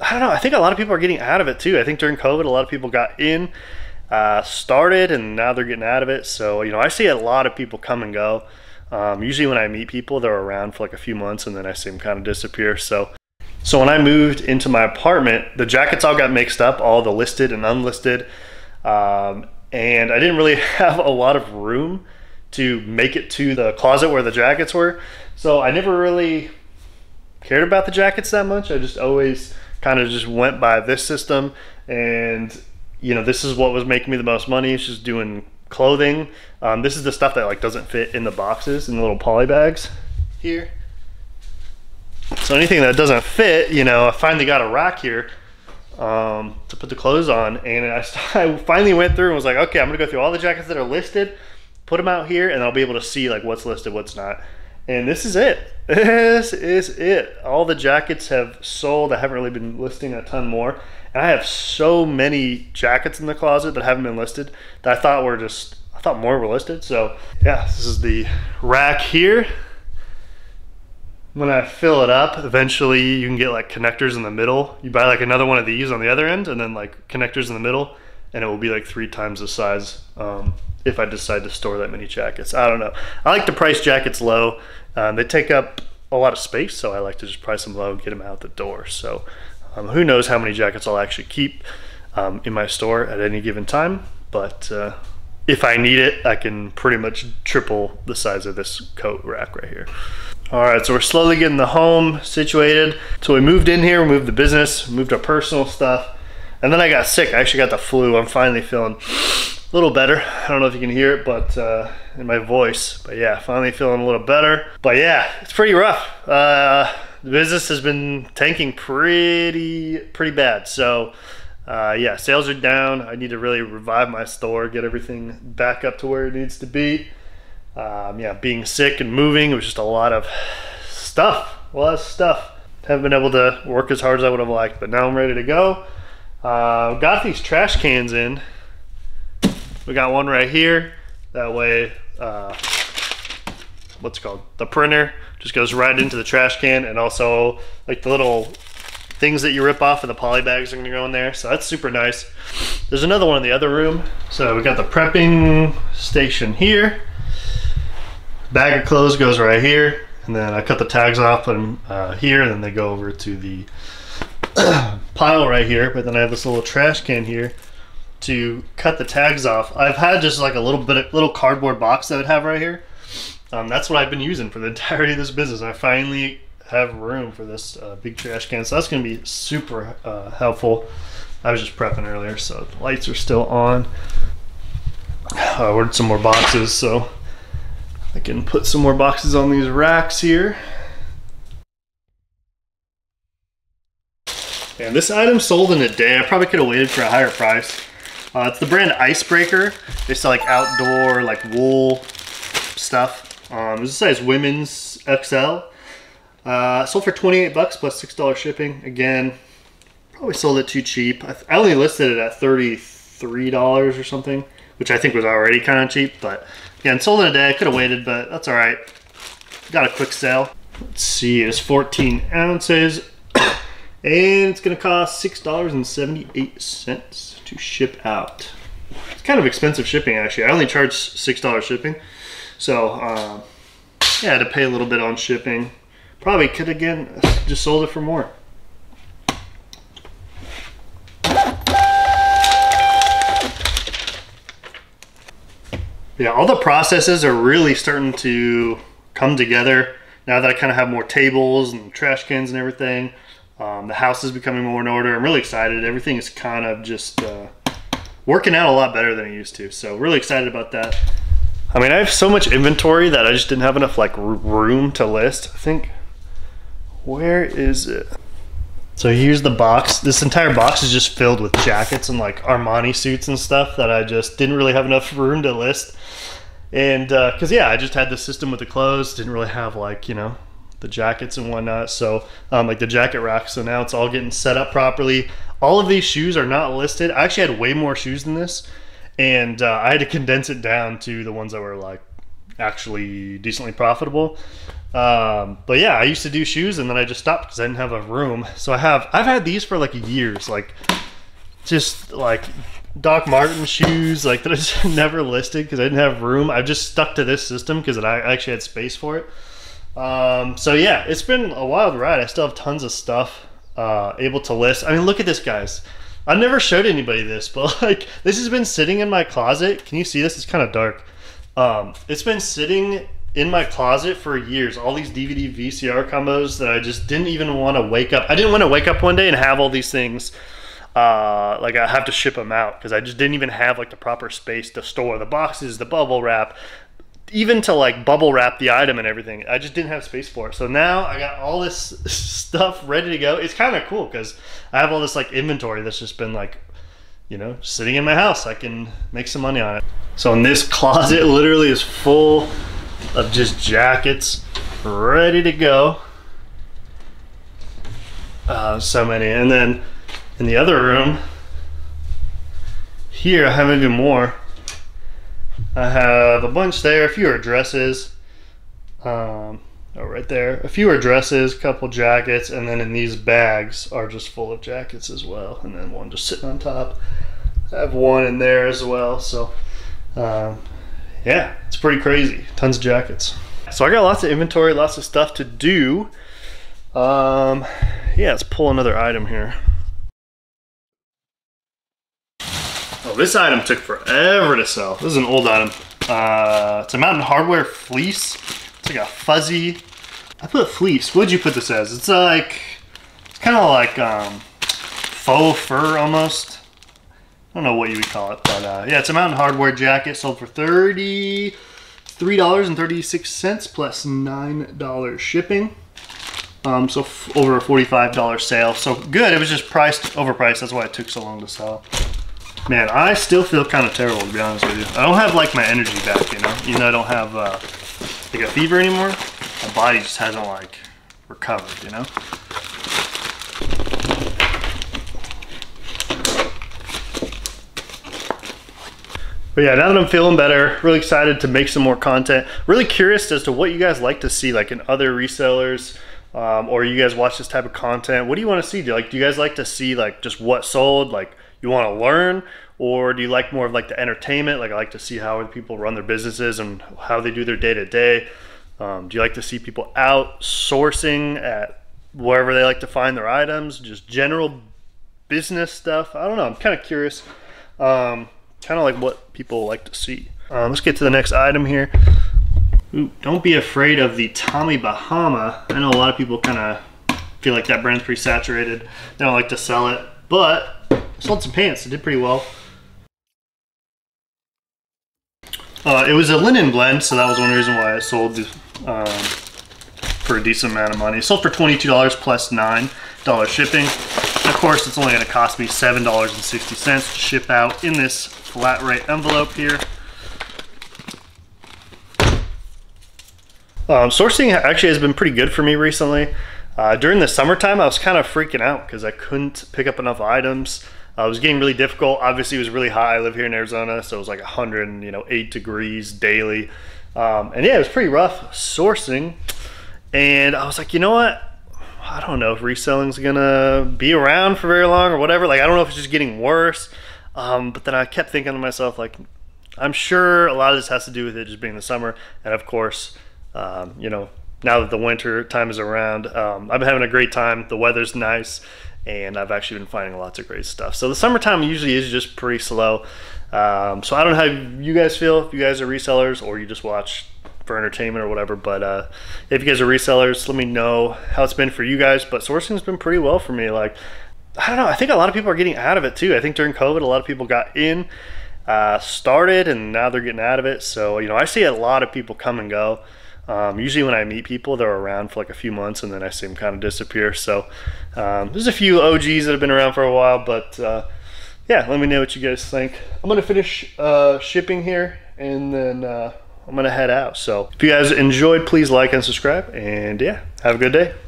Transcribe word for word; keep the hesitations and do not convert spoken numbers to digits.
I don't know, I think a lot of people are getting out of it too. I think during COVID, a lot of people got in, uh, started, and now they're getting out of it. So, you know, I see a lot of people come and go. Um, usually when I meet people, they're around for like a few months and then I see them kind of disappear. So, so when I moved into my apartment, the jackets all got mixed up, all the listed and unlisted. Um, and I didn't really have a lot of room to make it to the closet where the jackets were. So I never really cared about the jackets that much. I just always kind of just went by this system, and you know, this is what was making me the most money. It's just doing clothing. Um, this is the stuff that like doesn't fit in the boxes and the little poly bags here. So anything that doesn't fit, you know, I finally got a rack here um, to put the clothes on, and I, I finally went through and was like, okay, I'm gonna go through all the jackets that are listed, put them out here, and I'll be able to see like what's listed, what's not. And this is it. This is it. All the jackets have sold. I haven't really been listing a ton more. And I have so many jackets in the closet that haven't been listed that I thought were just, I thought more were listed. So yeah, this is the rack here. When I fill it up, eventually you can get like connectors in the middle. You buy like another one of these on the other end and then like connectors in the middle, and it will be like three times the size. Um, if I decide to store that many jackets. I don't know. I like to price jackets low. Um, they take up a lot of space, so I like to just price them low and get them out the door. So um, who knows how many jackets I'll actually keep um, in my store at any given time. But uh, if I need it, I can pretty much triple the size of this coat rack right here. All right, so we're slowly getting the home situated. So we moved in here, we moved the business, moved our personal stuff. And then I got sick. I actually got the flu. I'm finally feeling a little better. I don't know if you can hear it, but uh, in my voice, but yeah, finally feeling a little better. But yeah, it's pretty rough. Uh, the business has been tanking pretty, pretty bad. So uh, yeah, sales are down. I need to really revive my store, get everything back up to where it needs to be. Um, yeah, being sick and moving, it was just a lot of stuff, a lot of stuff. Haven't been able to work as hard as I would have liked, but now I'm ready to go. Uh, got these trash cans in. We got one right here. That way, uh, what's it called? The printer just goes right into the trash can, and also like the little things that you rip off of the poly bags are gonna go in there. So that's super nice. There's another one in the other room. So we got the prepping station here. Bag of clothes goes right here, and then I cut the tags off and uh, here, and then they go over to the pile right here. But then I have this little trash can here to cut the tags off. I've had just like a little bit of little cardboard box that I would have right here. Um, that's what I've been using for the entirety of this business. I finally have room for this uh, big trash can, so that's gonna be super uh, helpful. I was just prepping earlier, so the lights are still on. I ordered some more boxes, so I can put some more boxes on these racks here. And this item sold in a day. I probably could have waited for a higher price. Uh, it's the brand Icebreaker. They sell like outdoor, like wool stuff. Um, this size women's X L. Uh, sold for twenty-eight bucks plus six dollars shipping. Again, probably sold it too cheap. I, I only listed it at thirty-three dollars or something, which I think was already kind of cheap. But yeah, it sold in a day. I could have waited, but that's all right. Got a quick sale. Let's see, it's fourteen ounces. And it's gonna cost six dollars and seventy-eight cents to ship out. It's kind of expensive shipping, actually. I only charge six dollars shipping. So um, yeah, I had to pay a little bit on shipping. Probably could, again, just sold it for more. Yeah, all the processes are really starting to come together now that I kind of have more tables and trash cans and everything. Um, the house is becoming more in order. I'm really excited. Everything is kind of just uh, working out a lot better than it used to. So really excited about that. I mean, I have so much inventory that I just didn't have enough like room to list. I think, where is it? So here's the box. This entire box is just filled with jackets and like Armani suits and stuff that I just didn't really have enough room to list. And uh, cause yeah, I just had this system with the clothes. Didn't really have like, you know, the jackets and whatnot. So um, like the jacket rack. So now it's all getting set up properly. All of these shoes are not listed. I actually had way more shoes than this, and uh, I had to condense it down to the ones that were like actually decently profitable. Um, but yeah, I used to do shoes and then I just stopped because I didn't have a room. So I have, I've had these for like years, like just like Doc Martin shoes, like that I just never listed because I didn't have room. I've just stuck to this system because I actually had space for it. Um, so yeah, it's been a wild ride. I still have tons of stuff, uh, able to list. I mean, look at this, guys. I never showed anybody this, but like this has been sitting in my closet. Can you see this? It's kind of dark. Um, it's been sitting in my closet for years, all these D V D V C R combos that I just didn't even want to wake up. I didn't want to wake up one day and have all these things, uh, like I have to ship them out because I just didn't even have like the proper space to store the boxes, the bubble wrap, even to like bubble wrap the item and everything. I just didn't have space for it. So now I got all this stuff ready to go. It's kind of cool because I have all this like inventory that's just been like, you know, sitting in my house. I can make some money on it. So in this closet literally is full of just jackets ready to go. Uh, so many. And then in the other room here, I have even more. I have a bunch there, a few are dresses, um, oh, right there, a few are dresses, a couple jackets, and then in these bags are just full of jackets as well. And then one just sitting on top. I have one in there as well. So, um, yeah, it's pretty crazy. Tons of jackets. So I got lots of inventory, lots of stuff to do. Um, yeah, let's pull another item here. Oh, this item took forever to sell. This is an old item. Uh, it's a Mountain Hardware fleece. It's like a fuzzy, I put fleece. What did you put this as? It's like, it's kind of like um, faux fur almost. I don't know what you would call it, but uh, yeah, it's a Mountain Hardware jacket sold for thirty-three dollars and thirty-six cents plus nine dollars shipping. Um, so f over a forty-five dollar sale. So good, it was just priced, overpriced. That's why it took so long to sell. Man, I still feel kind of terrible, to be honest with you. I don't have like my energy back, you know? Even though I don't have uh, like a fever anymore, my body just hasn't like recovered, you know? But yeah, now that I'm feeling better, really excited to make some more content. Really curious as to what you guys like to see, like in other resellers, um, or you guys watch this type of content. What do you want to see? Do you, like, do you guys like to see like just what sold, like, you want to learn, or do you like more of like the entertainment? Like I like to see how people run their businesses and how they do their day-to-day. -day. Um, do you like to see people outsourcing at wherever they like to find their items? Just general business stuff. I don't know. I'm kind of curious. Um, kind of like what people like to see. Um, let's get to the next item here. Ooh, don't be afraid of the Tommy Bahama. I know a lot of people kind of feel like that brand's pretty saturated. They don't like to sell it, but sold some pants. It did pretty well. Uh, it was a linen blend, so that was one reason why I sold um, for a decent amount of money. It sold for twenty-two dollars plus nine dollars shipping. And of course, it's only going to cost me seven dollars and sixty cents to ship out in this flat rate envelope here. Um, sourcing actually has been pretty good for me recently. Uh, during the summertime, I was kind of freaking out because I couldn't pick up enough items. Uh, it was getting really difficult. Obviously, it was really hot. I live here in Arizona, so it was like one hundred eight degrees daily. Um, and yeah, it was pretty rough sourcing. And I was like, you know what? I don't know if reselling's gonna be around for very long or whatever. Like, I don't know if it's just getting worse. Um, but then I kept thinking to myself, like, I'm sure a lot of this has to do with it just being the summer. And of course, um, you know, now that the winter time is around, um, I've been having a great time. The weather's nice, and I've actually been finding lots of great stuff. So the summertime usually is just pretty slow. Um, so I don't know how you guys feel, if you guys are resellers or you just watch for entertainment or whatever, but uh, if you guys are resellers, let me know how it's been for you guys. But sourcing's been pretty well for me. Like, I don't know, I think a lot of people are getting out of it too. I think during COVID, a lot of people got in, uh, started, and now they're getting out of it. So, you know, I see a lot of people come and go. Um, usually when I meet people, they're around for like a few months and then I see them kind of disappear. So um, there's a few O Gs that have been around for a while, but uh, yeah, let me know what you guys think. I'm going to finish uh, shipping here and then uh, I'm going to head out. So if you guys enjoyed, please like and subscribe, and yeah, have a good day.